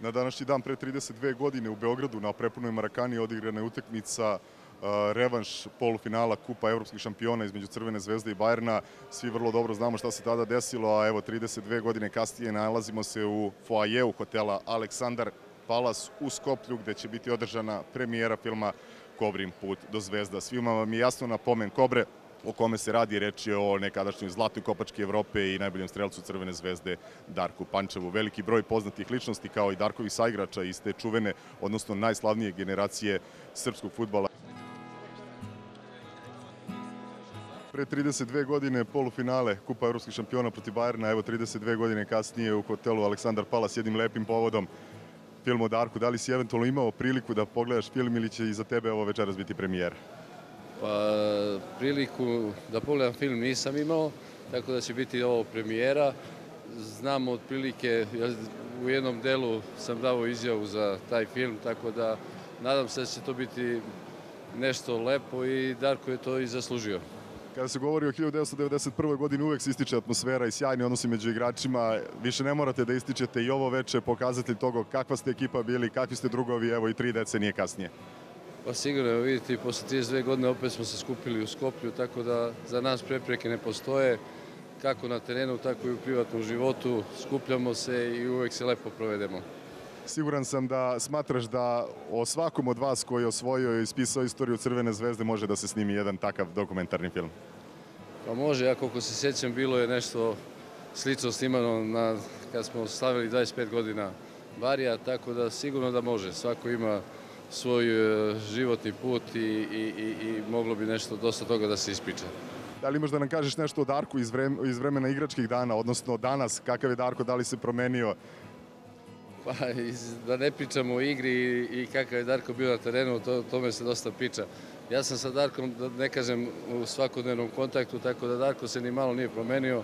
Na današnji dan pre 32 godine u Beogradu na prepunoj Marakani odigrana je utakmica revanš polufinala Kupa evropskih šampiona između Crvene zvezde i Bayerna. Svi vrlo dobro znamo šta se tada desilo, a evo 32 godine kasnije nalazimo se u foajeu hotela Aleksandar Palas u Skoplju, gde će biti održana premijera filma Cobrin put do zvezda. Svima vam je jasno na pomen Kobre o kome se radi, reč je o nekadašnjoj zlatnoj kopački Evrope i najboljem strelcu Crvene zvezde Darku Pančevu. Veliki broj poznatih ličnosti kao i Darkovih saigrača iz te čuvene, odnosno najslavnije generacije srpskog fudbala. Pre 32 godine polufinale Kupa evropskih šampiona protiv Bayerna, evo 32 godine kasnije u hotelu Aleksandar Palas, jednim lepim povodom. Film o Darku, da li si eventualno imao priliku da pogledaš film ili će i za tebe ovo večeras biti premijera? Pa, priliku da pogledam film nisam imao, tako da će biti ovo premijera. Znam otprilike, u jednom delu sam dao izjavu za taj film, tako da nadam se da će to biti nešto lepo i Darko je to i zaslužio. Kada se govori o 1991. godini uvek se ističe atmosfera i sjajni odnosi među igračima. Više ne morate da ističete i ovo veče, pokazatelj toga kakva ste ekipa bili, kakvi ste drugovi, evo i 3 decenije kasnije. Pa sigurno, vidite, posle 32 godine opet smo se skupili u Skoplju, tako da za nas prepreke ne postoje, kako na terenu, tako i u privatnom životu. Skupljamo se i uvek se lepo provedemo. Siguran sam da smatraš da o svakom od vas koji je osvojio i ispisao istoriju Crvene zvezde može da se snimi jedan takav dokumentarni film. Pa može, ja koliko se sjećam, bilo je nešto slično snimano kad smo slavili 25 godina Barija, tako da sigurno da može, svako ima svoj životni put i moglo bi nešto dosta toga da se ispiče. Da li možda nam kažeš nešto o Darku iz vremena igračkih dana, odnosno danas, kakav je Darko, da li se promenio? Pa, da ne pričamo o igri i kakav je Darko bio na terenu, o tome se dosta priča. Ja sam sa Darkom, da ne kažem, u svakodnevnom kontaktu, tako da Darko se ni malo nije promenio.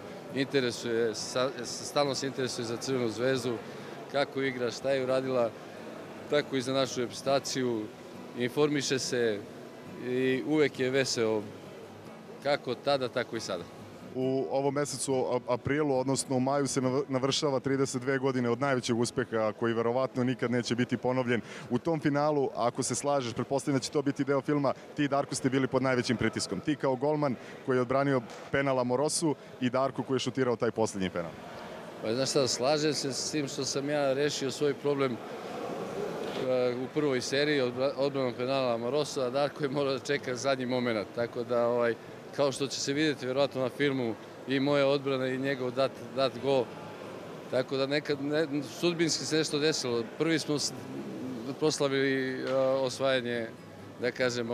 Stalno se interesuje za Crvenu zvezdu, kako igra, šta je uradila, tako i za našu reprezentaciju. Informiše se i uvek je veseo, kako tada, tako i sada. U ovom mesecu, aprilu, odnosno u maju, se navršava 32 godine od najvećeg uspeha koji verovatno nikad neće biti ponovljen. U tom finalu, ako se slažeš, pretpostavljam da će to biti deo filma, ti i Darko ste bili pod najvećim pritiskom. Ti kao golman koji je odbranio penal Amorosu i Darko koji je šutirao taj poslednji penal. Pa znaš šta, slažem se s tim što sam ja rešio svoj problem u prvoj seriji odbranom penala Amorosu, a Darko je morao da čeka zadnji moment, tako da kao što će se vidjeti verovatno na filmu i moje odbrane i njegov dat gol. Tako da nekad sudbinski se nešto desilo. Prvi smo proslavili osvajanje, da kažem,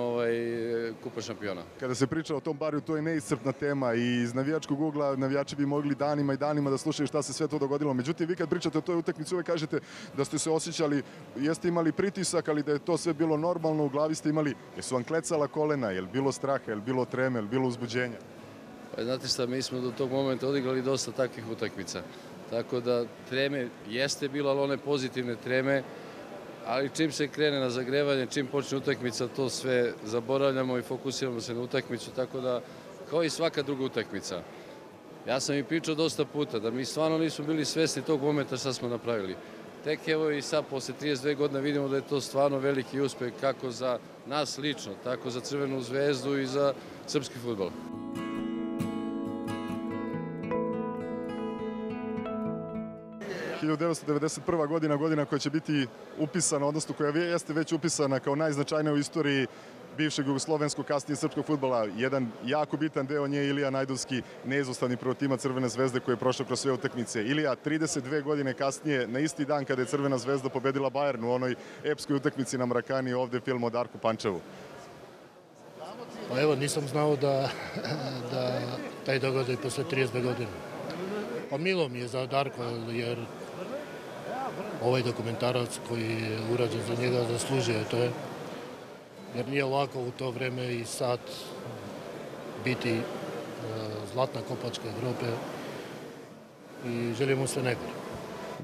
Kupa šampiona. Kada se priča o tom Bariju, to je neiscrpna tema i iz navijačkog ugla navijači bi mogli danima i danima da slušaju šta se sve to dogodilo. Međutim, vi kad pričate o toj utakmici, uvek kažete da ste se osjećali, jeste imali pritisak, ali da je to sve bilo normalno, u glavi ste imali, jesu vam klecala kolena, je li bilo straha, je li bilo treme, je li bilo uzbuđenja? Znate šta, mi smo do tog momenta odigrali dosta takvih utakmica. Tako da treme jeste bilo, ali one pozitivne treme. Ali čim se krene na zagrevanje, čim počne utakmica, to sve zaboravljamo i fokusiramo se na utakmicu, tako da, kao i svaka druga utakmica. Ja sam i pričao dosta puta, da mi stvarno nismo bili svesni tog momenta šta smo napravili. Tek evo i sad, posle 32 godina, vidimo da je to stvarno veliki uspeh, kako za nas lično, tako za Crvenu zvezdu i za srpski fudbal. Od 1991. godina koja će biti upisana, odnosno koja jeste već upisana kao najznačajnija u istoriji bivšeg jugoslovenskog, kasnije srpskog fudbala. Jedan jako bitan deo nje je Ilija Najdulski, neizostavni protivnik Crvene zvezde koji je prošao kroz sve utakmice. Ilija, 32 godine kasnije, na isti dan kada je Crvena zvezda pobedila Bayern u onoj epskoj utakmici na Marakani, ovde film o Darku Pančevu. Pa evo, nisam znao da taj događaj posle 32 godine. Pa milo mi je za Darko, jer ovaj dokumentarac koji je urađen za njega zaslužuje to, jer nije lako u to vreme i sad biti zlatna kopačka Evrope i želimo sve najbolje.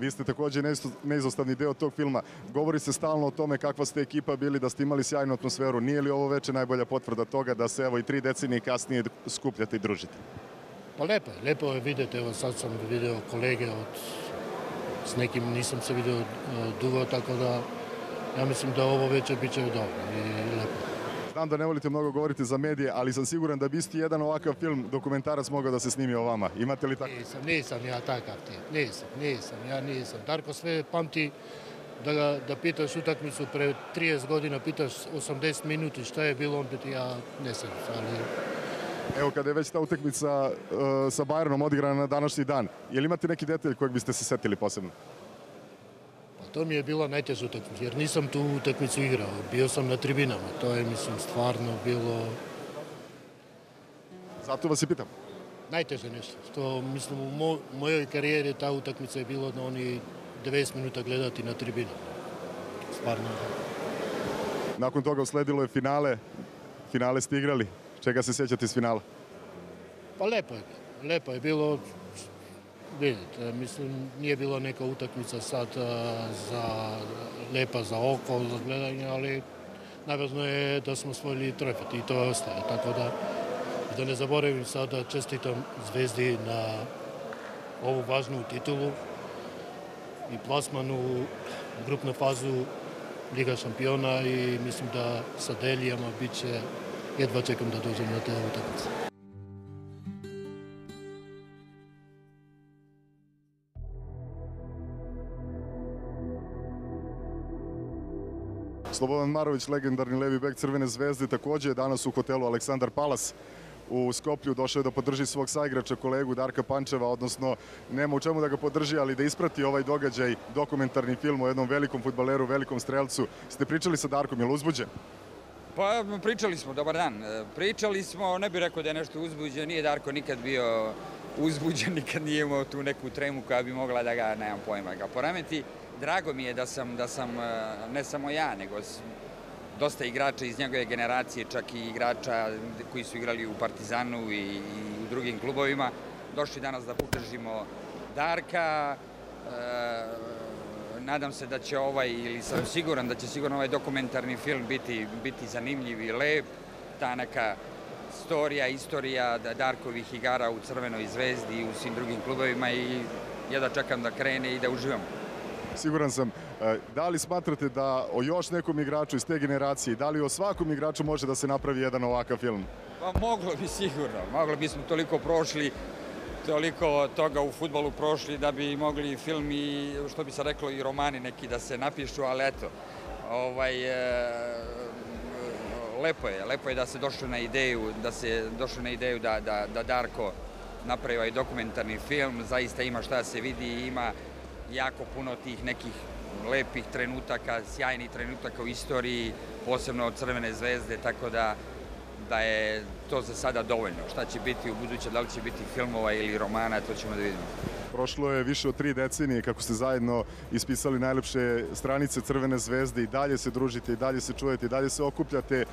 Vi ste takođe neizostavni deo tog filma. Govori se stalno o tome kakva ste ekipa bili, da ste imali sjajnu atmosferu. Nije li ovo veče najbolja potvrda toga da se evo i 3 decenije kasnije skupljate i družite? Pa lepo je vidjeti, evo sad sam vidio kolege od s nekim nisam se vidio dugo, tako da ja mislim da ovo večer bit će dobro i lepo. Znam da ne volite mnogo govoriti za medije, ali sam siguran da bi isti jedan ovakav film, dokumentarac, mogao da se snimi o vama. Imate li tako? Nisam ja takav tip. Nisam. Darko sve pamti da pitaš utakmicu pre 30 godina, pitaš 80 minuti šta je bilo, on piti ja ne sam. Evo, kada je već ta utakmica sa Bayernom odigrana na današnji dan, je li imate neki detalj kojeg biste se setili posebno? To mi je bila najteža utakmica, jer nisam tu utakmicu igrao. Bio sam na tribinama, to je, mislim, stvarno bilo... Zato vas i pitam. Najteže nešto. Što, mislim, u mojoj karijeri ta utakmica je bilo na oni 90 minuta gledati na tribinama. Stvarno. Nakon toga usledilo je finale. Finale ste igrali. Čega se sjećate iz finala? Pa lepo je. Lepo je bilo... Vidite, mislim, nije bila neka utakmica sad lepa za oko, za gledanje, ali najvažno je da smo osvojili trofej i to ostaje. Tako da ne zaboravim sad da čestitam Zvezdi na ovu važnu titulu i plasman u grupnu fazu Liga šampiona i mislim da sa Delijama bit će, jedva čekam da dođem na te utakmice. Slobodan Marović, legendarni levi bek Crvene zvezde, takođe je danas u hotelu Aleksandar Palas u Skoplju. Došao je da podrži svog saigrača, kolegu Darka Pančeva, odnosno nema u čemu da ga podrži, ali da isprati ovaj događaj, dokumentarni film o jednom velikom fudbaleru, velikom strelcu. Ste pričali sa Darkom, je li uzbuđen? Pa pričali smo, dobar dan. Pričali smo, ne bih rekao da je nešto uzbuđen, nije Darko nikad bio uzbuđen, nikad nije imao tu neku tremu koja bi mogla da ga, nemam pojma, ga poremeti. Drago mi je da sam, ne samo ja, nego dosta igrača iz njegove generacije, čak i igrača koji su igrali u Partizanu i u drugim klubovima, došli danas da podržimo Darka. Nadam se da će ovaj, ili sam siguran da će sigurno ovaj dokumentarni film biti zanimljiv i lep. Ta neka istorija Darkovih igara u Crvenoj zvezdi i u svim drugim klubovima i jedva čekam da krene i da uživamo. Siguran sam. Da li smatrate da o još nekom igraču iz te generacije, da li o svakom igraču može da se napravi jedan ovakav film? Pa moglo bi sigurno. Moglo bismo toliko prošli, toliko toga u fudbalu prošli da bi mogli film i, što bi se reklo, i romani neki da se napišu, ali eto. Lepo je da se došlo na ideju da Darko napravi ovaj dokumentarni film. Zaista ima šta se vidi i ima jako puno tih nekih lepih trenutaka, sjajnih trenutaka u istoriji, posebno od Crvene zvezde, tako da je to za sada dovoljno. Šta će biti u buduće, da li će biti filmova ili romana, to ćemo da vidimo. Prošlo je više od 3 decenije kako ste zajedno ispisali najlepše stranice Crvene zvezde, i dalje se družite, i dalje se čujete, i dalje se okupljate,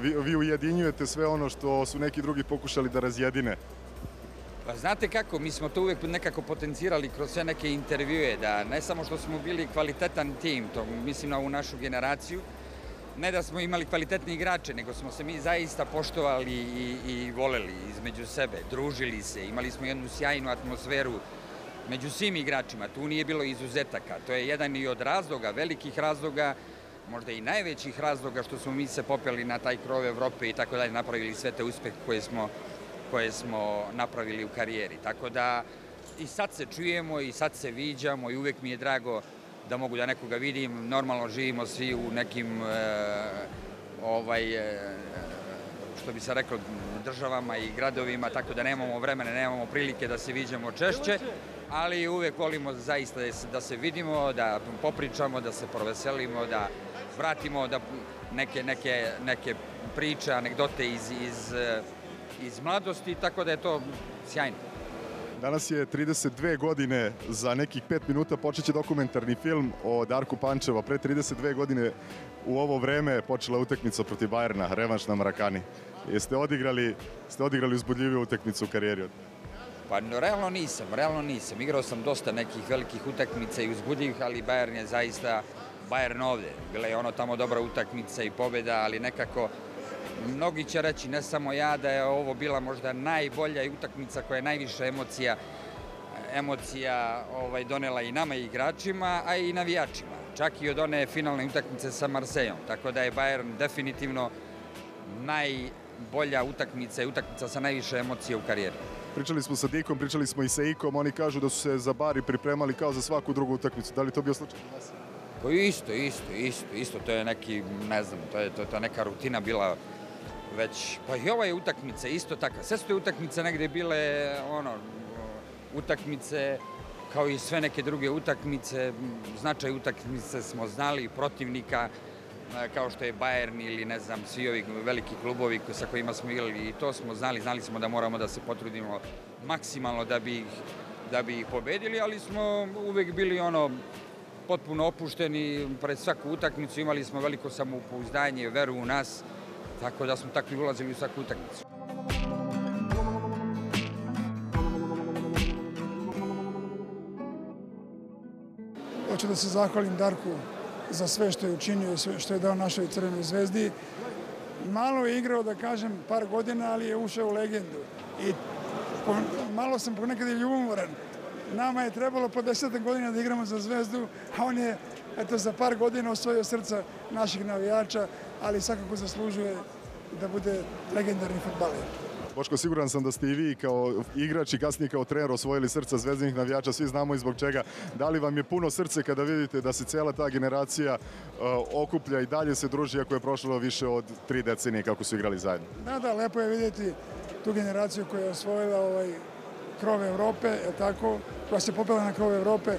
vi ujedinjujete sve ono što su neki drugi pokušali da razjedine. Pa znate kako, mi smo to uvek nekako potencirali kroz sve neke intervjue, da ne samo što smo bili kvalitetan tim, to mislim na ovu našu generaciju, ne da smo imali kvalitetne igrače, nego smo se mi zaista poštovali i voleli između sebe, družili se, imali smo jednu sjajnu atmosferu među svim igračima, tu nije bilo izuzetaka, to je jedan i od razloga, velikih razloga, možda i najvećih razloga što smo mi se popeli na taj krov Evrope i tako dalje, napravili sve te uspeh koje smo napravili u karijeri. Tako da i sad se čujemo i sad se viđamo i uvek mi je drago da mogu da nekoga vidim. Normalno živimo svi u nekim, što bi se reklo, državama i gradovima, tako da nemamo vremena, nemamo prilike da se viđamo češće, ali uvek volimo zaista da se vidimo, da popričamo, da se proveselimo, da vratimo neke priče, anegdote iz mladosti, tako da je to sjajno. Danas je 32 godine, za nekih 5 minuta počeće dokumentarni film o Darku Pančeva. Pre 32 godine u ovo vreme počela utakmica protiv Bayerna, revanš na Marakani. Ste odigrali uzbudljiviju utakmicu u karijeri? Pa realno nisam. Igrao sam dosta nekih velikih utakmica i uzbudljivih, ali Bayern je zaista Bayern ovde. Bila je ono tamo dobra utakmica i pobeda, ali nekako... Mnogi će reći, ne samo ja, da je ovo bila možda najbolja utakmica koja je najviše emocija emocija donela i nama i igračima, a i navijačima. Čak i od one finalne utakmice sa Marseillom. Tako da je Bayern definitivno najbolja utakmica i utakmica sa najviše emocije u karijeri. Pričali smo sa Dikom, pričali smo i sa Ikom. Oni kažu da su se za Bari pripremali kao za svaku drugu utakmicu. Da li to bio slučaj za nas? Isto. To je neki, ne znam, to je neka rutina bila već. Pa i ova je utakmica isto takva. Sve su te utakmice negde bile, utakmice kao i sve neke druge utakmice. Značaj utakmice smo znali, protivnika kao što je Bayern ili ne znam, svi ovi veliki klubovi sa kojima smo igrali, i to smo znali. Znali smo da moramo da se potrudimo maksimalno da bi ih pobedili, ali smo uvek bili potpuno opušteni pred svaku utakmicu. Imali smo veliko samopouzdanje, veru u nas, tako da smo takvi ulazili u svaku utakmicu. Hoću da se zahvalim Darku za sve što je učinio, sve što je dao našoj Crvenoj zvezdi. Malo je igrao, da kažem, par godina, ali je ušao u legendu. I malo sam ponekad i ljubomoran. Nama je trebalo po 10 godina da igramo za Zvezdu, a on je za par godina osvojio srca naših navijača, ali svakako zaslužuje da bude legendarni fudbaler. Boško, siguran sam da ste i vi kao igrač i kasnije kao trener osvojili srca zvezdinih navijača, svi znamo i zbog čega. Da li vam je puno srce kada vidite da se cijela ta generacija okuplja i dalje se druži, ako je prošlo više od 3 decenije kako su igrali zajedno? Da, lepo je vidjeti tu generaciju koja je osvojila krov Evrope, koja se popela na krov Evrope.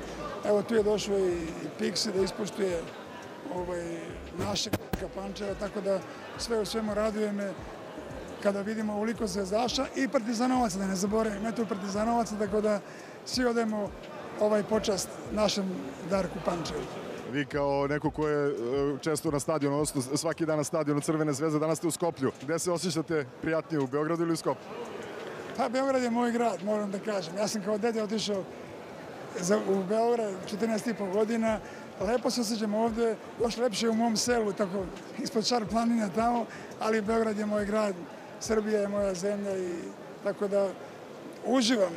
Evo, tu je došao i Pixi da ispoštuje našeg Darka Pančeva, tako da sve u svemu raduje me kada vidimo ovoliko zvezdaša i partizanovaca, da ne zaboravim, metu partizanovaca, tako da svi odajemo počast našem Darku Pančevu. Vi kao neko ko je često na stadionu, odnosno svaki dan na stadionu Crvene zvezde, danas ste u Skoplju. Gde se osjećate prijatnije, u Beogradu ili u Skoplju? Pa, Beograd je moj grad, moram da kažem. Ja sam kao dete otišao u Beograd 14,5 godina. Lepo se osjećam ovde, još lepše je u mom selu, tako ispod Šar planina tamo, ali Beograd je moj grad, Srbija je moja zemlja i tako da uživam.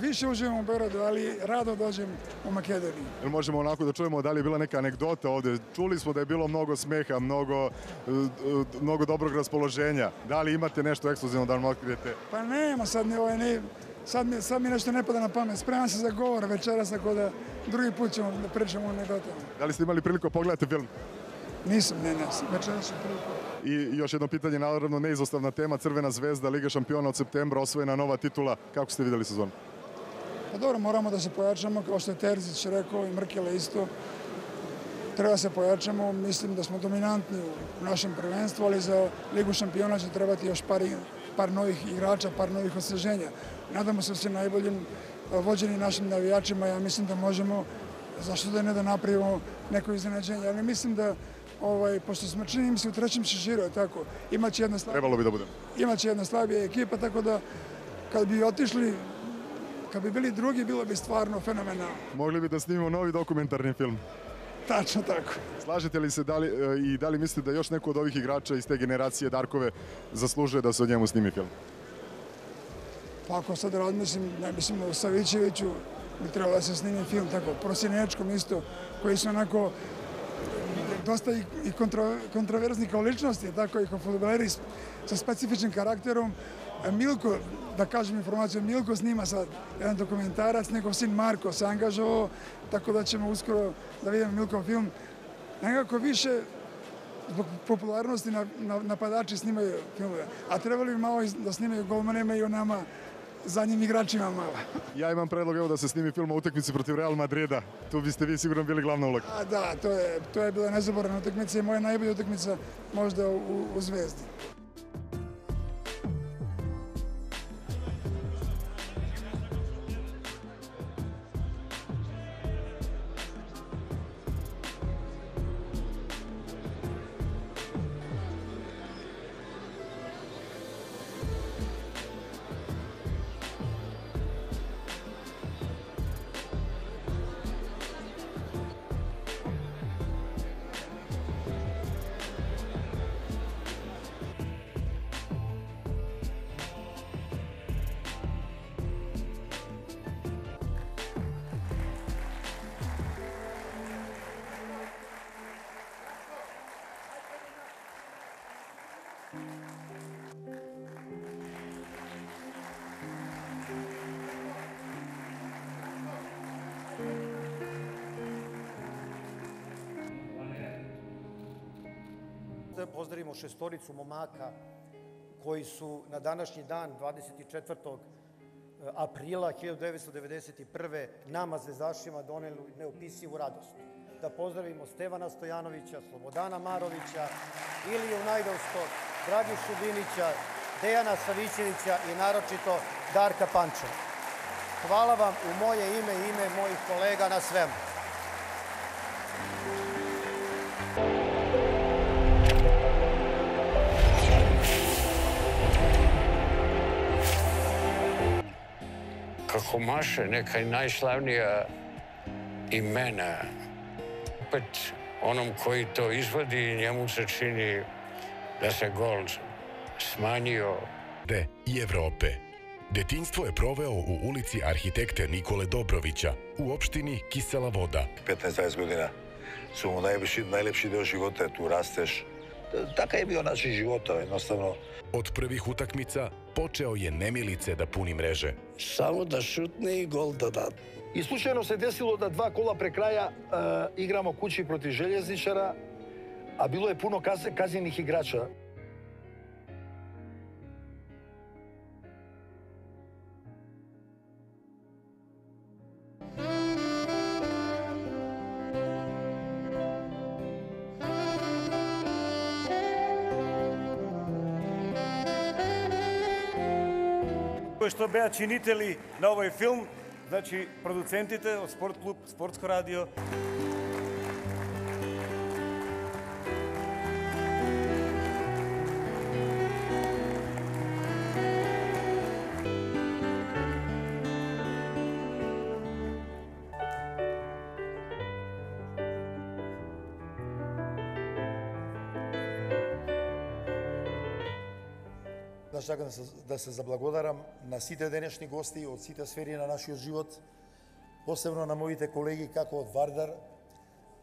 Više uživam u Beogradu, ali rado dođem u Makedoniju. Možemo onako da čujemo da li je bila neka anegdota ovde. Čuli smo da je bilo mnogo smeha, mnogo dobrog raspoloženja. Da li imate nešto ekskluzivno da nam otkrijete? Pa nema, sad mi nešto ne pada na pamet. Spremam se za govor večeras, tako da drugi put ćemo da pričamo o anegdotama. Da li ste imali priliku pogledati film? Nisam, večeras ću priliku. I još jedno pitanje, naravno neizostavna tema, Crvena zvezda, Liga šampiona od septembra, osvojena nova titula. Kako ste videli sezonu? Pa dobro, moramo da se pojačamo, kao što je Terzić rekao i Mrkela isto. Treba se pojačamo, mislim da smo dominantni u našem prvenstvu, ali za Ligu šampiona će trebati još par novih igrača, par novih osveženja. Nadamo se najboljim vođeni našim navijačima, ja mislim da možemo, zašto da ne, da napravimo neko iznenađenje, ali mislim da pošto smo činim se u trećem šeširu, imaće jedna slabija ekipa, tako da kad bi otišli, kad bi bili drugi, bilo bi stvarno fenomenalno. Mogli bi da snimimo novi dokumentarni film. Tačno tako. Slažete li se i da li mislite da još neko od ovih igrača iz te generacije Darkove zaslužuje da se o njemu snimi film? Pa ako sad razmislim, mislim o Savićeviću bi trebalo da se snimi film, tako, Prosinečkom isto, koji su onako dosta i kontroverzni kao ličnosti, tako i kao fudbaleri sa specifičnim karakterom. Milko, da kažem informaciju, Milko snima sad jedan dokumentarac, njegov sin Marko se angažovao, tako da ćemo uskoro da vidimo Milkov film. Nekako više zbog popularnosti napadači snimaju filmove, a trebali bi malo da snimaju golmanima i o nama, zadnjim igračima malo. Ja imam predlog, evo, da se snimi film o utakmici protiv Real Madrida. Tu biste vi sigurno bili glavna uloga. Da, to je bila nezaboravna utakmica i moja najbolja utakmica možda u Zvezdi. pozdravimo šestoricu momaka koji su na današnji dan, 24. aprila 1991. nama zvezdašima doneli neopisivu radost. Da pozdravimo Stevana Stojanovića, Slobodana Marovića, Iliju Najdulskog, Dragišu Đinića, Dejana Savićevića i naročito Darka Pančeva. Hvala vam u moje ime i ime mojih kolega na svemu. Kako maše neka najslavnija imena, opet onom koji to izvodi, njemu se čini da se gol smanjio. De i Evrope. Detinjstvo je proveo u ulici arhitekte Nikole Dobrovića, u opštini Kisela Voda. 15-20 godina su mu najlepši deo života, tu rasteš. Така е био наши живота, едноставно. Од првих утакмица почео е немилице да пуни мреже. Само да шутне и гол да дад. И случајно се десило да два кола пре краја играмо кучи против Железничара, а било е пуно казнених играча. Што беа чинители на овој филм, значи продуцентите од Спорт клуб, Спортско радио. Сакам да се заблагодарам на сите денешни гости од сите сфери на нашиот живот, посебно на моите колеги како од Вардар,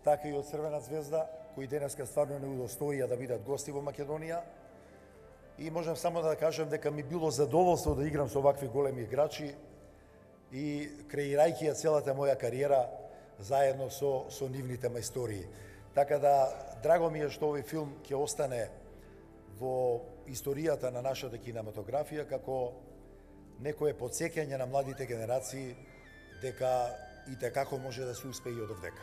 така и од Црвена ѕвезда, кои денеска стварно не удостоија да бидат гости во Македонија. И можам само да кажам дека ми било задоволство да играм со вакви големи играчи и креирајќи ја целата моја кариера заедно со нивните мајстори. Така да, драго ми е што овој филм ќе остане во историјата на нашата кинематографија како некое подсеќање на младите генерации дека и како може да се успее и одовдека.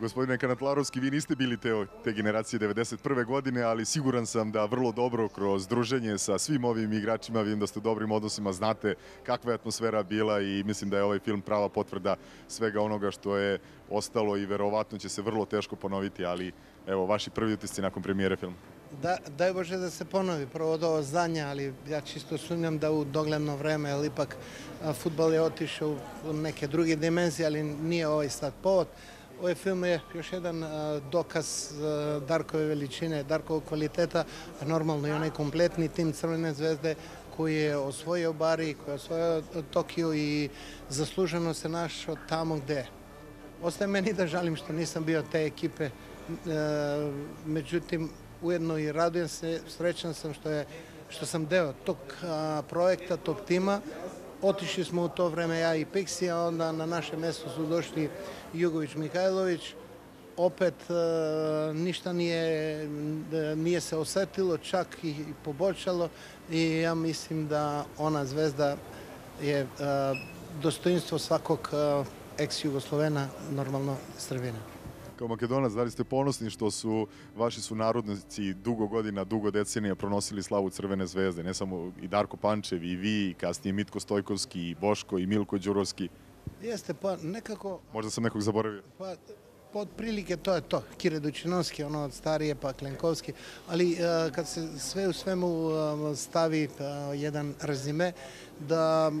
Господине Канатларовски, ви не сте били те генерации 91 године, али сигурен сам да врло добро кроз дружење со свим овим играчима, видим да сте добрим односима, знате каква е атмосфера била и мислим да е овој филм права потврда свега онога што е остало и веројатно ќе се врло тешко поновити, али ево ваши први утисци након премиере филм. Да, дај Боже да се понови прво од ово знание, али ја чисто сумнјам да у догледно време, али пак фудбал е отишел во неке други димензии, али ние овој стат повод. Овој филм е још еден доказ Даркове величине, Даркова квалитета, а нормално и онај комплетни тим Црвене ѕвезде кој е освојил Бари, кој е освојил Токио и заслужено се нашо тамо где. Остај мене да жалим што не сум био те екипе, меѓутоа уедно и радујам се, среќен сам што сам дел тог проекта, тог тима. Отишли сме у тоа време ја и Pixi, а онда на наше место се дошли Југовиќ Михајловиќ. Опет ништо не е се осетило, чак и поболчало и ја мислим да она ѕвезда е достоинство сваког екс-југословена, нормално Србина. Kao Makedonac, da li ste ponosni što su vaši sunarodnici dugo godina, dugo decenija pronosili slavu Crvene zvezde? Ne samo i Darko Pančev, i vi, i kasnije Mitko Stojkovski, i Boško, i Milko Đurovski. Jeste, pa nekako... Možda sam nekog zaboravio. Pa, pod prilike to je to. Kire Dućinovski, ono od starije, pa Klenkovski. Ali kad se sve u svemu stavi jedan rezime, da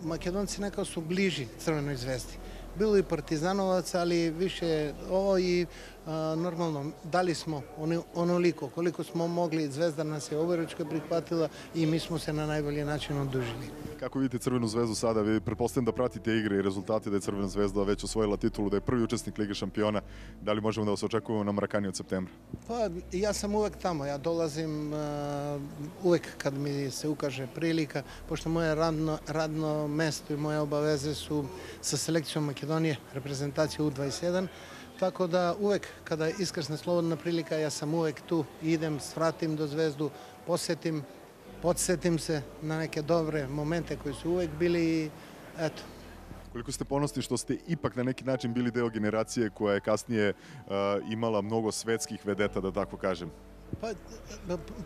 Makedonci nekako su bliži Crvenoj zvezdi. Било и партизановац, али више ово и нормално. Дали смо онолико, колико смо могли, Звезда нас е оберечка прихватила и ми смо се на најболји начин одужили. Како видите Црвену ѕвезду сада, ви претпоставувам да пратите игри и резултати да е Црвена ѕвезда веќе освоила титулу, да е први учесник Лиги шампиона. Дали можеме да се очекуваме на Маракани од септември? Па, јас сум увек тамо, ја долазим увек кад ми се укаже прилика, пошто моје радно место и моје обавезе се со селекција Македонија, репрезентација U21. Tako da uvek kada iskrsne slobodna prilika, ja sam uvek tu, idem, svratim do Zvezdu, posetim, podsetim se na neke dobre momente koji su uvek bili i eto. Koliko ste ponosni što ste ipak na neki način bili deo generacije koja je kasnije imala mnogo svetskih vedeta, da tako kažem? Pa,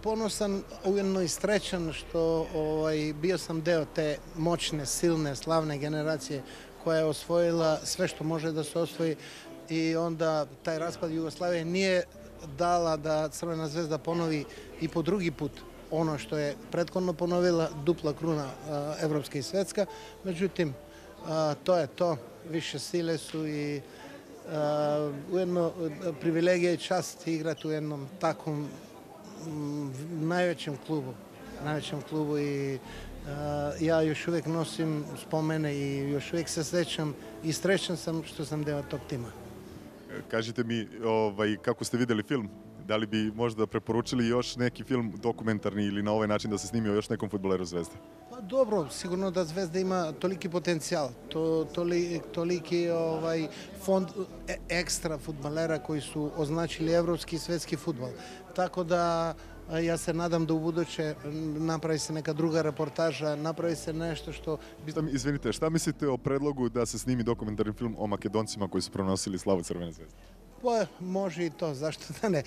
ponosan, ujedno i srećan što bio sam deo te moćne, silne, slavne generacije koja je osvojila sve što može da se osvoji i onda taj raspad Jugoslavije nije dala da Crvena zvezda ponovi i po drugi put ono što je prethodno ponovila, dupla kruna evropska i svetska. Međutim, to je to, više sile su i ujedno privilegija i čast igrati u jednom takvom najvećem klubu i ja još uvek nosim spomene i još uvek se sećam i srećan sam što sam deo tog tima. Kažite mi kako ste videli film, da li bi možda preporučili još neki film dokumentarni ili na ovaj način da se snimio još nekom fudbaleru Zvezde? Pa dobro, sigurno da Zvezda ima toliki potencijal, toliki fond ekstra fudbalera koji su označili evropski i svetski fudbal. Tako da ja se nadam da u buduće napravi se neka druga reportaža, napravi se nešto što... Izvinite, šta mislite o predlogu da se snimi dokumentarni film o Makedoncima koji su pronosili slavu Crvene zvezde? Pa, može i to, zašto da ne?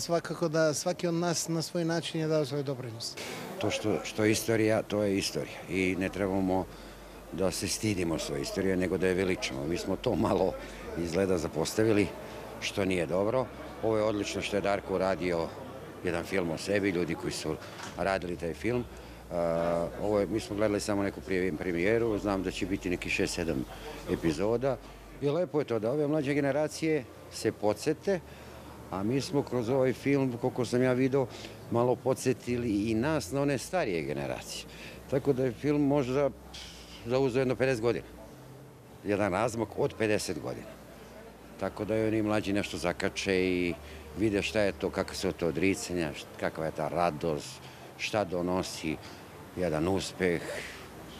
Svakako da svaki od nas na svoj način je dao svoj doprinos. To što je istorija, to je istorija. I ne trebamo da se stidimo svoje istorije, nego da je veličamo. Mi smo to malo izgleda zapostavili, što nije dobro. Ovo je odlično što je Darko uradio jedan film o sebi, ljudi koji su radili taj film. Mi smo gledali samo neku premijeru, znam da će biti neki 6-7 epizoda. I lepo je to da ove mlađe generacije se podsete, a mi smo kroz ovaj film, koliko sam ja video, malo podsetili i nas na one starije generacije. Tako da je film možda zauzeo jedno 50 godina. Jedan razmak od 50 godina. Tako da je oni mlađi nešto zakače i vide šta je to, kakve su to odricanja, kakva je ta radost, šta donosi jedan uspeh,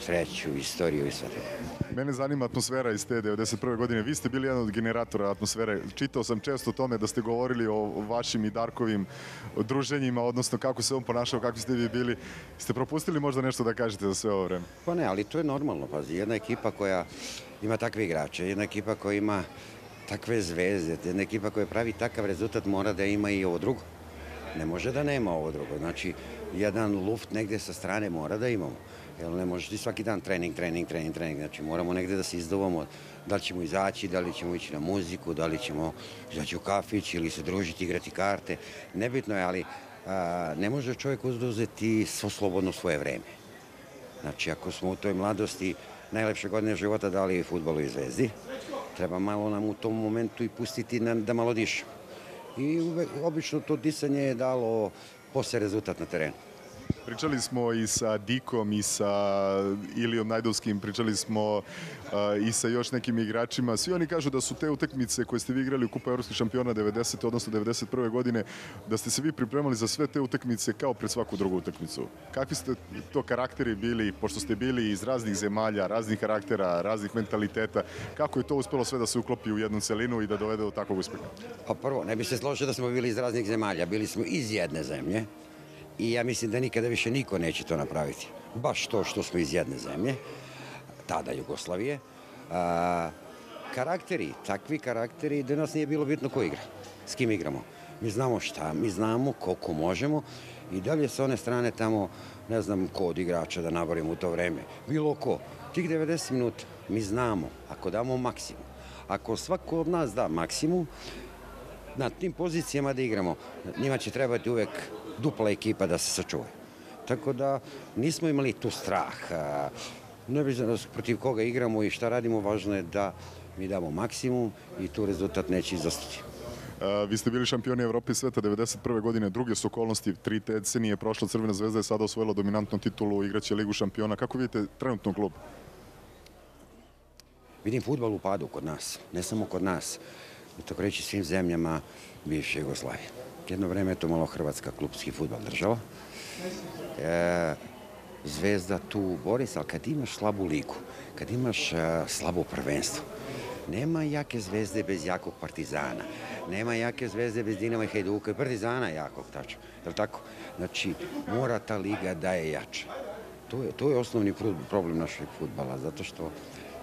sreću, istoriju i sve to. Mene zanima atmosfera iz te 1991. godine. Vi ste bili jedan od generatora atmosfere. Čitao sam često o tome da ste govorili o vašim i Darkovim druženjima, odnosno kako se on ponašao, kakvi ste vi bili. Ste propustili možda nešto da kažete za sve ovo vreme? Pa ne, ali to je normalno. Pazi, jedna ekipa koja ima takve igrače, jedna ekipa koja ima takve zvezde, jedna ekipa koja pravi takav rezultat mora da ima i ovo drugo. Ne može da nema ovo drugo. Znači, jedan luft negde sa strane mora da imamo. Jer ne možeš ti svaki dan trening. Znači, moramo negde da se izduvamo. Da li ćemo izaći, da li ćemo ići na muziku, da li ćemo izaći u kafić ili se družiti, igrati karte. Nebitno je, ali ne može čovjek uzeti svo slobodno svoje vreme. Znači, ako smo u toj mladosti najlepše godine života dali fudbalu i Zvezdi, treba malo nam u tom momentu i pustiti da malo dišemo. I obično to disanje je dalo posle rezultat na terenu. Pričali smo i sa Dikom i sa Ilijom Najdulskim, pričali smo i sa još nekim igračima. Svi oni kažu da su te utakmice koje ste vi igrali u Kupu evropskih šampiona 90. odnosno 91. godine, da ste se vi pripremali za sve te utakmice kao pred svaku drugu utakmicu. Kakvi ste to karakteri bili, pošto ste bili iz raznih zemalja, raznih karaktera, raznih mentaliteta, kako je to uspelo sve da se uklopi u jednu celinu i da dovede do takvog uspeha? Pa prvo, ne bi se složio da smo bili iz raznih zemalja, bili smo iz jedne zemlje. I ja mislim da nikada više niko neće to napraviti. Baš to što smo iz jedne zemlje, tada Jugoslavije. Karakteri, takvi karakteri, da nas nije bilo bitno ko igra, s kim igramo. Mi znamo šta, mi znamo koliko možemo i dalje sa one strane tamo, ne znam ko od igrača da naborimo u to vreme. Bilo ko, tih 90 minuta mi znamo, ako damo maksimum. Ako svako od nas da maksimum, na tim pozicijama da igramo, njima će trebati uvek dupla ekipa da se sačuva. Tako da nismo imali tu strah. Ne bi znao protiv koga igramo i šta radimo, važno je da mi damo maksimum i tu rezultat neće izostati. Vi ste bili šampioni Evrope i sveta 1991. godine, druge su okolnosti, 3 decenije prošlo, Crvena zvezda je sada osvojila dominantnu titulu, igraće Ligu šampiona. Kako vidite trenutno klub? Vidim fudbal u padu kod nas, ne samo kod nas, tako reći svim zemljama bivše Jugoslavije. Jedno vreme je to malo hrvatska klubski fudbal država. Zvezda tu bori se, ali kad imaš slabu ligu, kad imaš slabo prvenstvo, Нема јаке звезде без јаког Партизана. Нема јаке звезде без Динамо и Хajduka. Партизана јаког, тачно. Е тако? Значи, мора та лига да е јача. Тоа е основни проблем нашег фудбала, затоа што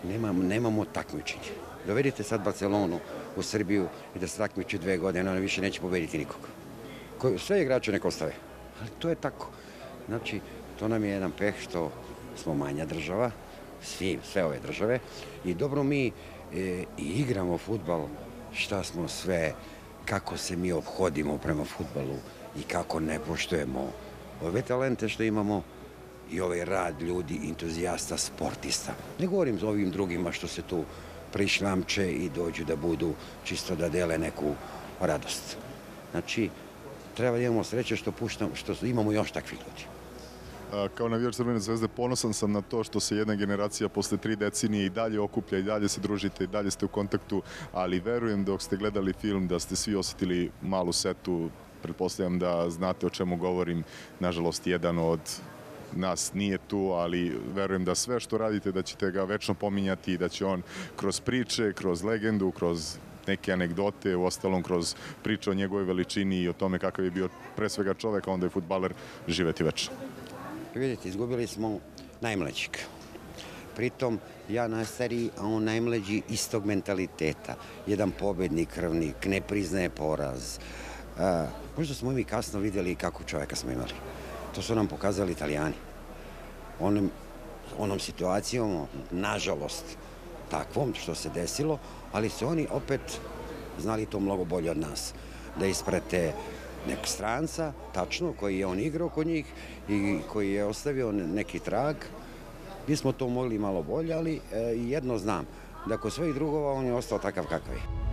немамо такмичење. Доведете сад Барселону у Србију и да се такмичи 2 години, она више неќе победити никог. Све играчи нека оставе. Али тоа е тако. Значи, тоа нам е еден пех што смо мања држава, све овие државе, и добро ми и играмо фудбал, шта смо све, како се ми обходимо према фудбалу и како не поштуемо овие таленте што имамо и овој рад луѓи, ентузијаста, спортиста. Не говорим за овим другима што се ту пришламче и дојду да буду чисто да деле неку радост. Значи, треба да имамо среќа што имамо још такви луѓи. Kao navijač Crvene zvezde ponosan sam na to što se jedna generacija posle 3 decenije i dalje okuplja, i dalje se družite, i dalje ste u kontaktu, ali verujem dok ste gledali film da ste svi osetili malu setu, pretpostavljam da znate o čemu govorim, nažalost jedan od nas nije tu, ali verujem da sve što radite da ćete ga večno pominjati i da će on kroz priče, kroz legendu, kroz neke anegdote, uostalom kroz priče o njegovoj veličini i o tome kakav je bio pre svega čovek, a onda je fudbaler, živeti večno. Vidite, izgubili smo najmlađeg. Pritom, ja najstariji, a on najmlađi istog mentaliteta. Jedan pobednik, krvnik, ne priznaje poraz. Možda smo im i kasno videli kako čoveka smo imali. To su nam pokazali Italijani. Onom situacijom, nažalost, takvom što se desilo, ali su oni opet znali to mnogo bolje od nas. Da isprate nekog stranca, tačno, koji je on igrao kod njih i koji je ostavio neki trag. Mi smo to mogli malo bolje, ali jedno znam, da kod svojih drugova on je ostao takav kakav je.